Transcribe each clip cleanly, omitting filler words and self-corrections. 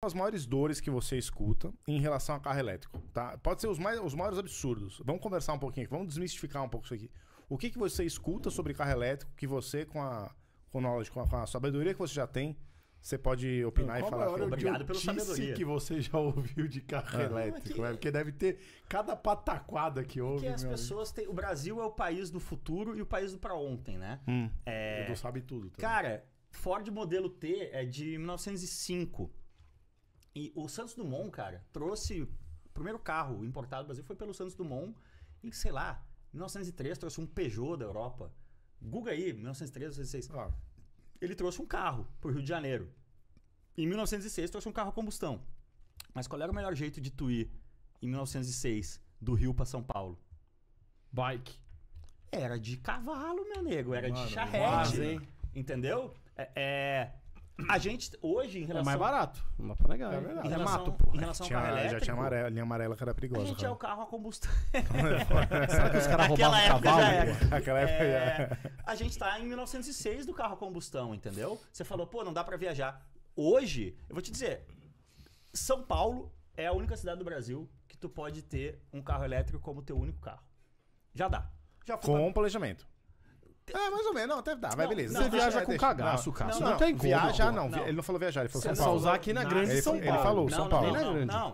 As maiores dores que você escuta em relação a carro elétrico, tá? Pode ser os maiores absurdos. Vamos conversar um pouquinho aqui, vamos desmistificar um pouco isso aqui. O que, que você escuta sobre carro elétrico que você, com a sabedoria que você já tem, você pode opinar e falar? Obrigado pela sabedoria que você já ouviu de carro elétrico, é porque deve ter cada pataquada que ouve. Porque as pessoas têm... O Brasil é o país do futuro e o país do pra ontem, né? O Edu sabe tudo. Também. Cara, Ford modelo T é de 1905. E o Santos Dumont, cara, trouxe... O primeiro carro importado do Brasil foi pelo Santos Dumont. E, sei lá, em 1903 trouxe um Peugeot da Europa. Guga aí, 1903, 1906. Ah. Ele trouxe um carro pro Rio de Janeiro. Em 1906 trouxe um carro a combustão. Mas qual era o melhor jeito de tu ir em 1906 do Rio para São Paulo? Bike. Era de cavalo, meu nego. Era de charrete. Quase, hein? Entendeu? A gente, hoje, em relação... É mais barato. Não dá pra negar. É verdade. Em relação, mato, pô. Em relação ao carro elétrico... Já tinha amarela, linha amarela que era perigosa. A gente é o carro a combustão. Será que os caras roubavam o cavalo? Aquela época já era. A gente tá em 1906 do carro a combustão, entendeu? Você falou, pô, não dá pra viajar. Hoje, eu vou te dizer, São Paulo é a única cidade do Brasil que tu pode ter um carro elétrico como teu único carro. Já dá. Já foi. Com planejamento. É, mais ou menos. Não, até dá, vai, beleza. Você viaja com cagaço, cara. Não, não tem como. Viajar, não. Ele não falou viajar, ele falou São Paulo. Você só usar aqui na grande São Paulo. Ele falou São Paulo.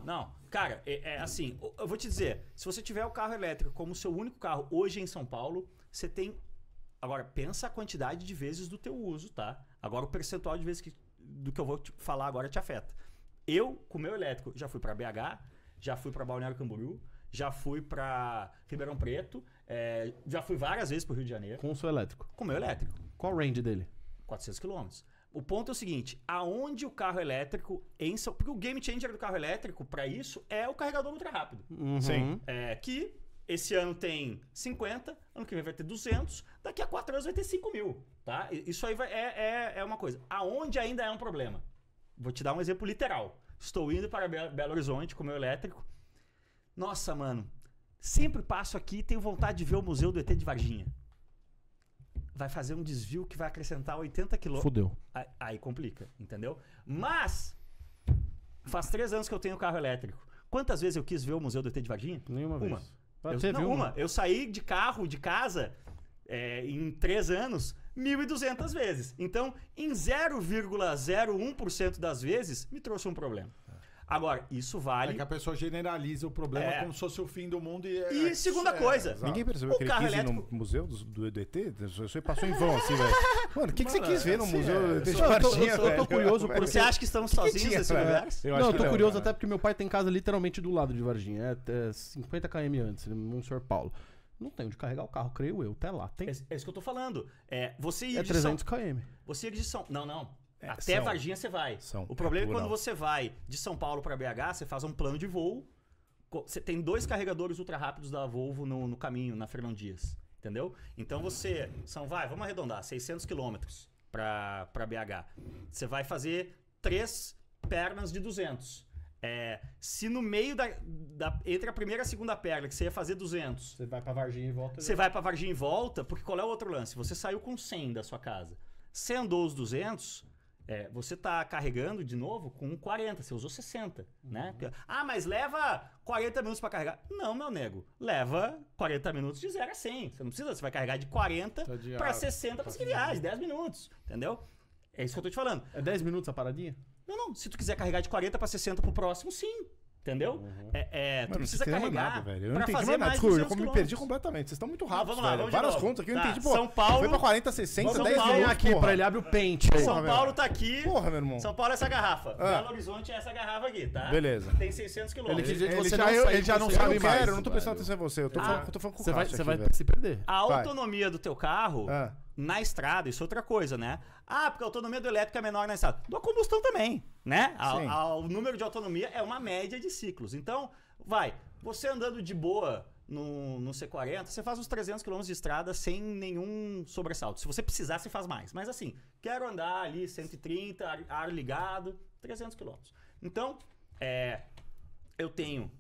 Não. Cara, é assim, eu vou te dizer, se você tiver o carro elétrico como seu único carro hoje em São Paulo, você tem... Agora, pensa a quantidade de vezes do teu uso, tá? Agora, o percentual de vezes do que eu vou te falar agora te afeta. Eu, com o meu elétrico, já fui pra BH, já fui pra Balneário Camboriú, já fui pra Ribeirão Preto, já fui várias vezes pro Rio de Janeiro. Com o seu elétrico? Com o meu elétrico. Qual o range dele? 400 km. O ponto é o seguinte, aonde o carro elétrico... Porque o game changer do carro elétrico, pra isso, é o carregador ultra rápido. Uhum. Sim. Que esse ano tem 50, ano que vem vai ter 200, daqui a 4 anos vai ter 5 mil. Tá? Isso aí é uma coisa. Aonde ainda é um problema? Vou te dar um exemplo literal. Estou indo para Belo Horizonte com o meu elétrico. Nossa, mano, sempre passo aqui e tenho vontade de ver o Museu do ET de Varginha. Vai fazer um desvio que vai acrescentar 80 quilômetros. Fudeu. Aí complica, entendeu? Mas, faz 3 anos que eu tenho carro elétrico. Quantas vezes eu quis ver o Museu do ET de Varginha? Nenhuma vez. Uma. Eu saí de carro, de casa, em 3 anos, 1.200 vezes. Então, em 0,01% das vezes, me trouxe um problema. Agora, isso vale... É que a pessoa generaliza o problema como se fosse o fim do mundo e... E segunda coisa... Exato. Ninguém percebeu que ele quis elétrico... ir no museu do ET? Você passou em vão, assim, velho. Mano, o que você quis ver no museu do ET de Varginha? Eu tô curioso por... Você acha que estamos sozinhos nesse lugar? Não, eu tô curioso até porque meu pai tem casa literalmente do lado de Varginha. É 50 km antes, no São Paulo. Não tem onde carregar o carro, creio eu. Até lá tem. É isso que eu tô falando. Você ir de 300 km. Você ir de São... Não. Até Varginha você vai. O problema é quando você vai de São Paulo para BH, você faz um plano de voo. Você tem 2 carregadores ultra rápidos da Volvo no caminho, na Fernão Dias. Entendeu? Então você... Vamos arredondar, 600 quilômetros para BH. Você vai fazer 3 pernas de 200. Se no meio entre a primeira e a segunda perna, que você ia fazer 200... Você vai para Varginha e volta. Você vai para Varginha e volta, porque qual é o outro lance? Você saiu com 100 da sua casa. Você andou os 200... você tá carregando de novo com 40, você usou 60, né? Ah, mas leva 40 minutos para carregar. Não, meu nego, leva 40 minutos de 0 a 100. Você não precisa, você vai carregar de 40 para 60 para seguir viagem, 10 minutos, entendeu? É isso que eu tô te falando. É 10 minutos a paradinha? Não, se tu quiser carregar de 40 para 60 pro próximo, sim. Entendeu? Uhum. Tu mano, precisa carregar para fazer mais. Desculpa, eu me perdi completamente. Vocês estão muito rápidos, velho. Várias contas aqui, eu entendi. Pô, São Paulo foi para 40, 60, São 10 Paulo, aqui para ele abrir o pente. São Paulo tá aqui. Porra, meu irmão. São Paulo é essa garrafa. Belo Horizonte é essa garrafa aqui, tá? Beleza. Tem 600 km. Ele já não sabe mais. Eu não tô prestando atenção em você. Eu tô falando com o cara. Você vai se perder. A autonomia do teu carro na estrada, isso é outra coisa, né? Ah, porque a autonomia do elétrico é menor na estrada. Da combustão também, né? O número de autonomia é uma média de ciclos. Então, você andando de boa no C40, você faz uns 300 km de estrada sem nenhum sobressalto. Se você precisar, você faz mais. Mas assim, quero andar ali 130, ar ligado, 300 km. Então, eu tenho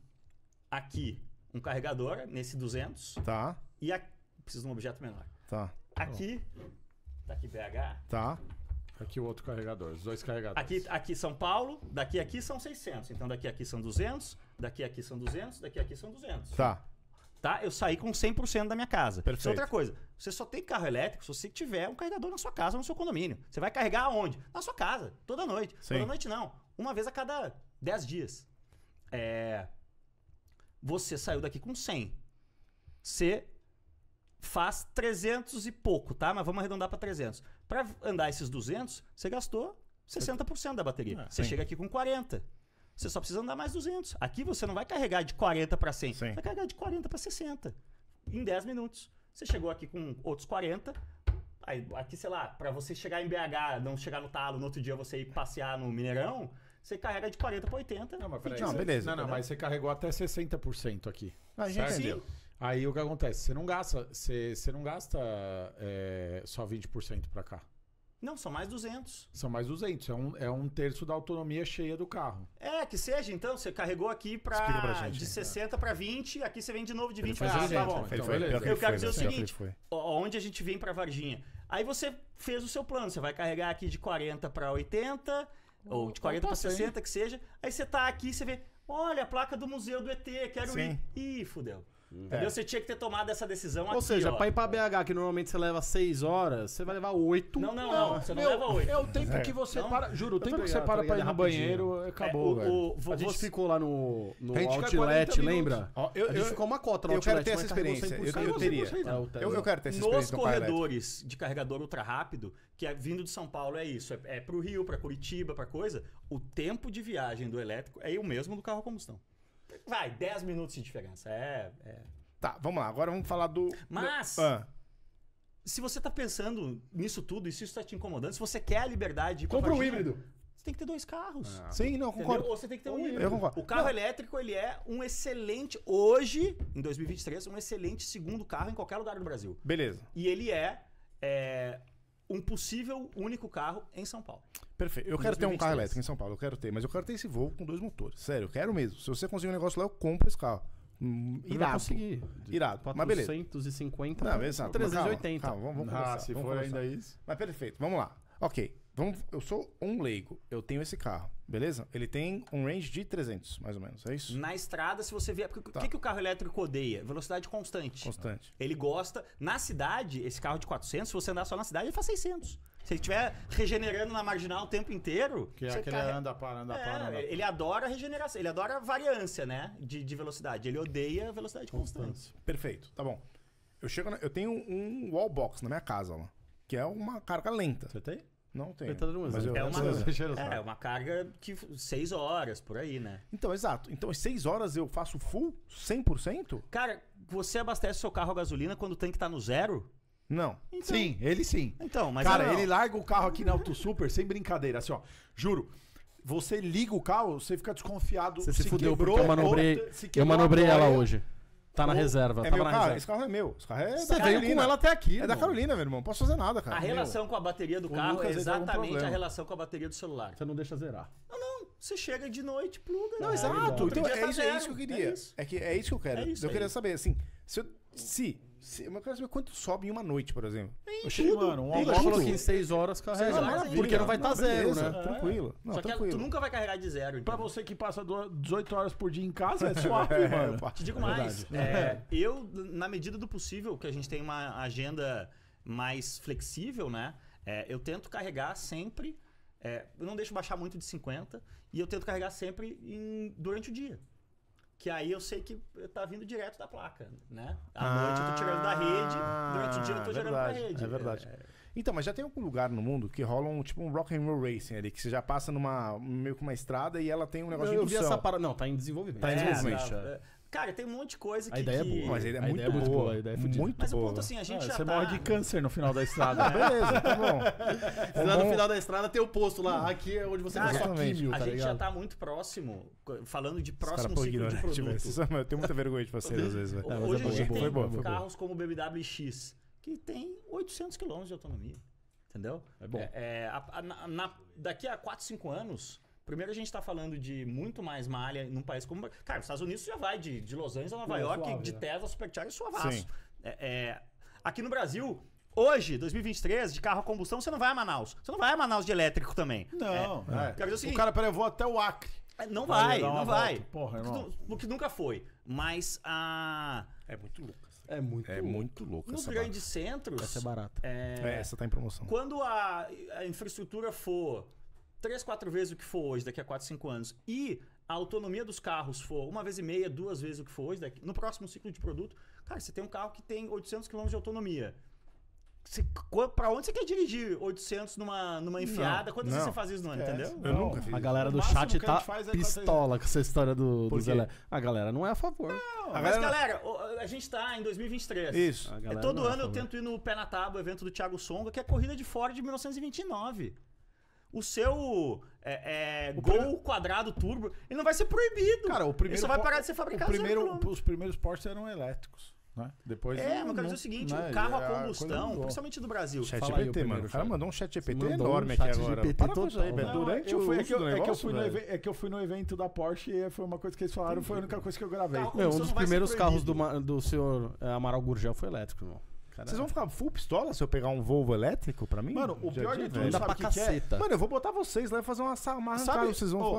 aqui um carregador nesse 200. Tá. E aqui, preciso de um objeto menor. Tá. Aqui, tá aqui BH. Tá. Aqui o outro carregador, os dois carregadores. Aqui São Paulo, daqui aqui são 600. Então daqui aqui são 200, daqui aqui são 200, daqui aqui são 200. Tá. Tá? Eu saí com 100% da minha casa. Perfeito. Isso é outra coisa. Você só tem carro elétrico se você tiver um carregador na sua casa, no seu condomínio. Você vai carregar aonde? Na sua casa, toda noite. Sim. Toda noite não. Uma vez a cada 10 dias. É... Você saiu daqui com 100. Você... faz 300 e pouco, tá? Mas vamos arredondar para 300. Para andar esses 200, você gastou 60% da bateria. Ah, você chega aqui com 40. Você só precisa andar mais 200. Aqui você não vai carregar de 40 para 100. Sim. Vai carregar de 40 para 60. Em 10 minutos. Você chegou aqui com outros 40. Aí, aqui, sei lá, para você chegar em BH, não chegar no talo, no outro dia você ir passear no Mineirão, você carrega de 40 para 80. Não, mas peraí, não, beleza. Não, não, mas você carregou até 60% aqui. A gente entendeu. Aí o que acontece? Você não gasta, só 20% para cá. Não, são mais 200. São mais 200. É um terço da autonomia cheia do carro. É, que seja. Então, você carregou aqui pra de 60 para 20. Aqui você vem de novo de 20 para 60. Tá bom. Então, beleza. Eu quero dizer o seguinte. Onde a gente vem para Varginha. Aí você fez o seu plano. Você vai carregar aqui de 40 para 80. Ou de 40 para 60, que seja. Aí você tá aqui e você vê. Olha, a placa do museu do ET. Quero ir. Ih, fudeu. Entendeu? É. Você tinha que ter tomado essa decisão aqui. Ou seja, para ir para BH, que normalmente você leva 6 horas, você vai levar 8. Não, você não leva 8. É o tempo que você para. Juro, o tempo que você para para ir no banheiro, acabou. A gente ficou lá no Outlet, lembra? A gente ficou uma cota no Outlet. Eu quero ter essa experiência. Eu teria. Eu quero ter essa experiência. Nos corredores de carregador ultra rápido, que vindo de São Paulo é isso. É para o Rio, para Curitiba, para coisa. O tempo de viagem do elétrico é o mesmo do carro a combustão. Vai, 10 minutos de diferença. Tá, vamos lá. Agora vamos falar do... Mas, se você tá pensando nisso tudo, e se isso tá te incomodando, se você quer a liberdade... de compra um híbrido. Você tem que ter 2 carros. Ah. Sim, não, concordo. Entendeu? Ou você tem que ter um híbrido. Eu concordo. O carro elétrico, ele é um excelente... Hoje, em 2023, um excelente segundo carro em qualquer lugar do Brasil. Beleza. E ele é um possível único carro em São Paulo. Perfeito. Eu quero ter um carro elétrico em São Paulo, eu quero ter, mas eu quero ter esse Volvo com 2 motores. Sério, eu quero mesmo. Se você conseguir um negócio lá, eu compro esse carro. Irado. Conseguir. Irado. 450, não, mas 380. Calma, vamos conversar. Se for ainda isso. Mas perfeito, vamos lá. Ok, eu sou um leigo, eu tenho esse carro, beleza? Ele tem um range de 300, mais ou menos, é isso? Na estrada, se você vier... Porque o que o carro elétrico odeia? Velocidade constante. Constante. Ele gosta... Na cidade, esse carro de 400, se você andar só na cidade, ele faz 600. Se ele estiver regenerando na marginal o tempo inteiro... Que é aquele anda, para. Ele adora regeneração, ele adora variância, né? De velocidade. Ele odeia velocidade constante. Perfeito, tá bom. Eu tenho um wallbox na minha casa, ó, que é uma carga lenta. Você tem? Não tem. É uma carga que 6 horas, por aí, né? Então, exato. Então, em 6 horas eu faço full 100%? Cara, você abastece seu carro a gasolina quando o tanque tá no zero? Não. Então, sim, ele sim. Então, mas cara, ele larga o carro aqui na Auto Super sem brincadeira, assim, ó. Juro. Você liga o carro, você fica desconfiado. Você se fudeu, porque eu manobrei ela hoje. Tá na reserva, tá na reserva. Esse carro é meu. Esse carro é Você veio Carolina. Com ela até aqui. É da Carolina, meu irmão. Não posso fazer nada, cara. A relação com a bateria do carro é exatamente a relação com a bateria do celular. Você não deixa zerar. Não. Você chega de noite, pluga. Não, exato. Então, é isso que eu queria. É isso que eu quero. Eu queria saber, assim, eu quero saber quanto sobe em uma noite, por exemplo. Eu chego, mano, um almoço falou que em 6 horas carrega. Porque não vai estar zero, né? Tranquilo. Não, só que tu nunca vai carregar de zero. Então. Pra você que passa 18 horas por dia em casa, é suave, mano. Te digo mais. Eu, na medida do possível, que a gente tem uma agenda mais flexível, né? Eu tento carregar sempre. Eu não deixo baixar muito de 50. E eu tento carregar sempre durante o dia. Que aí eu sei que tá vindo direto da placa, né? À noite eu tô tirando da rede, durante o dia eu tô jogando da rede. É verdade. Então, mas já tem algum lugar no mundo que rola um rock and roll racing ali, que você já passa meio que uma estrada e ela tem um negócio de indução. Eu vi essa parada. Não, tá em desenvolvimento. Tá em desenvolvimento. Cara, tem um monte de coisa que... A ideia é boa, mas a ideia é muito boa. A ideia é fodida. Mas o ponto assim, a gente já tá... Você morre de câncer no final da estrada. Beleza, tá bom. No final da estrada tem o posto lá. Aqui é onde você faz sua químio, A gente já tá muito próximo, falando de próximo ciclo de produto. Eu tenho muita vergonha de vocês às vezes. Hoje a gente tem carros como o BMW X, que tem 800 km de autonomia. Entendeu? É bom. Daqui a 4, 5 anos... Primeiro a gente tá falando de muito mais malha num país como... Cara, os Estados Unidos já vai de Los Angeles a Nova York, suave, de Tesla, Supercharger, suavaço. Aqui no Brasil, Hoje, 2023, de carro a combustão, você não vai a Manaus. Você não vai a Manaus de elétrico também. Não. É. Quero dizer o seguinte, o cara, peraí, eu vou até o Acre. Não vai, não vai. Porra, irmão. Porque nunca foi. Mas a... É muito louco. É muito louco. Nos grandes centros... Essa é barata. Essa tá em promoção. Quando a infraestrutura for 3, 4 vezes o que for hoje, daqui a 4, 5 anos, e a autonomia dos carros for 1,5 vezes, 2 vezes o que for hoje, no próximo ciclo de produto, cara, você tem um carro que tem 800 km de autonomia. Pra onde você quer dirigir 800 numa enfiada? Quantas vezes você faz isso no ano, entendeu? Eu nunca fiz. A galera do chat tá pistola com essa história do Zelé. A galera não é a favor. Não, mas galera, a gente tá em 2023. Isso. Todo ano eu tento ir no Pé na Tábua, evento do Thiago Songa, que é a corrida de Ford de 1929. O seu Gol quadrado turbo, ele não vai ser proibido. Cara, o primeiro... Ele só vai parar de ser fabricado. Os primeiros Porsche eram elétricos. Né? Depois mas eu quero dizer o seguinte, o carro a combustão, principalmente do Brasil. Chat GPT, mano. O cara mandou um chat GPT enorme aqui agora. É que eu fui no evento da Porsche e foi uma coisa que eles falaram, foi a única coisa que eu gravei. Um dos primeiros carros do senhor Amaral Gurgel foi elétrico, irmão. Caramba. Vocês vão ficar full pistola se eu pegar um Volvo elétrico pra mim? Mano, o pior de tudo, sabe o que é? Mano, eu vou botar vocês lá e fazer uma samarra.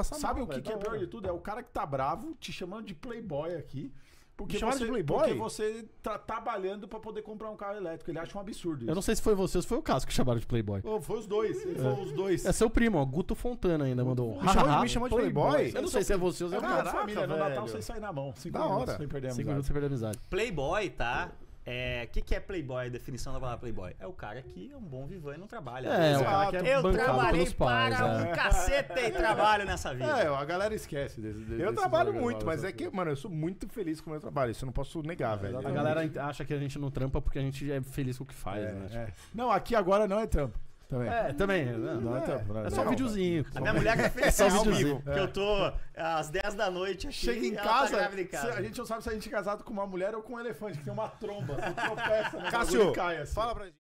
Sabe o que é pior de tudo? É o cara que tá bravo, te chamando de playboy aqui. Porque você tá trabalhando pra poder comprar um carro elétrico. Ele acha um absurdo isso. Eu não sei se foi você ou se foi o Cássio que chamaram de playboy. Oh, foi os dois. É seu primo, ó. Guto Fontana ainda mandou. Me chamou de playboy? Eu não sei se é você ou se é o Cássio. Família, no Natal vocês saem na mão. 5 minutos sem perder a amizade. 5 minutos sem perder a amizade. Playboy, tá? O que é playboy? A definição da palavra playboy é o cara que é um bom vivão e não trabalha. Eu trabalhei para um cacete e trabalho nessa vida. A galera esquece desse. Eu trabalho muito, mas é que, mano, eu sou muito feliz com o meu trabalho. Isso eu não posso negar, velho. A galera acha que a gente não trampa porque a gente é feliz com o que faz, né? Não, aqui agora não é trampa. Também. É só um videozinho. A minha mulher quer fechar ao vivo. Que eu tô às 10 da noite aqui. Chega em casa, a gente não sabe se a gente é casado com uma mulher ou com um elefante, que tem uma tromba. Tropeça, né? Cássio, fala pra gente.